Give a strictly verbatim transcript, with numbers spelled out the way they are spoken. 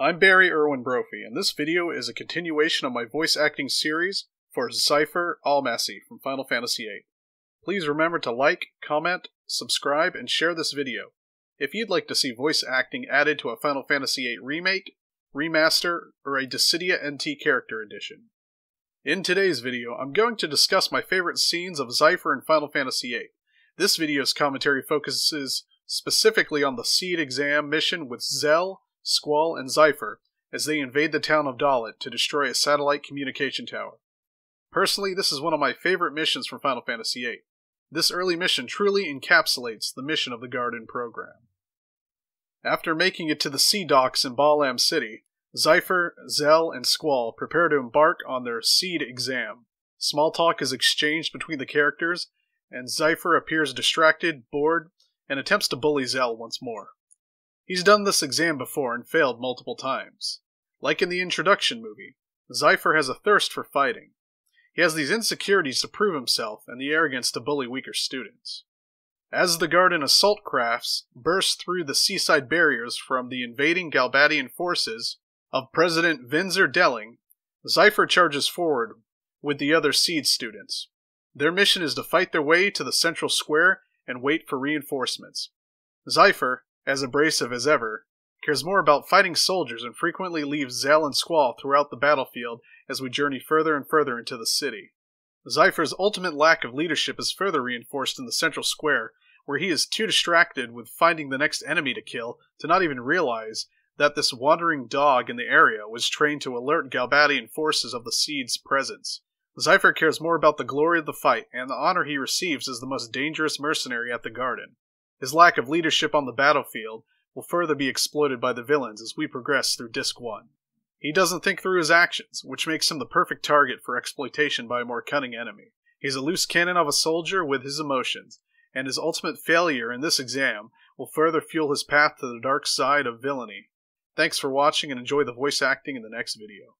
I'm Barry Irwin Brophy, and this video is a continuation of my voice acting series for Seifer Almasy from Final Fantasy eight. Please remember to like, comment, subscribe, and share this video. If you'd like to see voice acting added to a Final Fantasy eight remake, remaster, or a Dissidia N T character edition. In today's video, I'm going to discuss my favorite scenes of Zypher in Final Fantasy eight. This video's commentary focuses specifically on the SeeD exam mission with Zell, Squall, and Zypher as they invade the town of Dollet to destroy a satellite communication tower. Personally, this is one of my favorite missions from Final Fantasy eight. This early mission truly encapsulates the mission of the Garden program. After making it to the sea docks in Balamb City, Zypher, Zell, and Squall prepare to embark on their SeeD exam. Small talk is exchanged between the characters, and Zypher appears distracted, bored, and attempts to bully Zell once more. He's done this exam before and failed multiple times. Like in the introduction movie, Zypher has a thirst for fighting. He has these insecurities to prove himself and the arrogance to bully weaker students. As the Garden assault crafts burst through the seaside barriers from the invading Galbadian forces of President Vinzer Delling, Zypher charges forward with the other SeeD students. Their mission is to fight their way to the central square and wait for reinforcements. Zypher, as abrasive as ever, cares more about fighting soldiers and frequently leaves Zell and Squall throughout the battlefield as we journey further and further into the city. Zypher's ultimate lack of leadership is further reinforced in the central square, where he is too distracted with finding the next enemy to kill to not even realize that this wandering dog in the area was trained to alert Galbadian forces of the SeeD's presence. Zypher cares more about the glory of the fight and the honor he receives as the most dangerous mercenary at the Garden. His lack of leadership on the battlefield will further be exploited by the villains as we progress through Disc one. He doesn't think through his actions, which makes him the perfect target for exploitation by a more cunning enemy. He's a loose cannon of a soldier with his emotions, and his ultimate failure in this exam will further fuel his path to the dark side of villainy. Thanks for watching and enjoy the voice acting in the next video.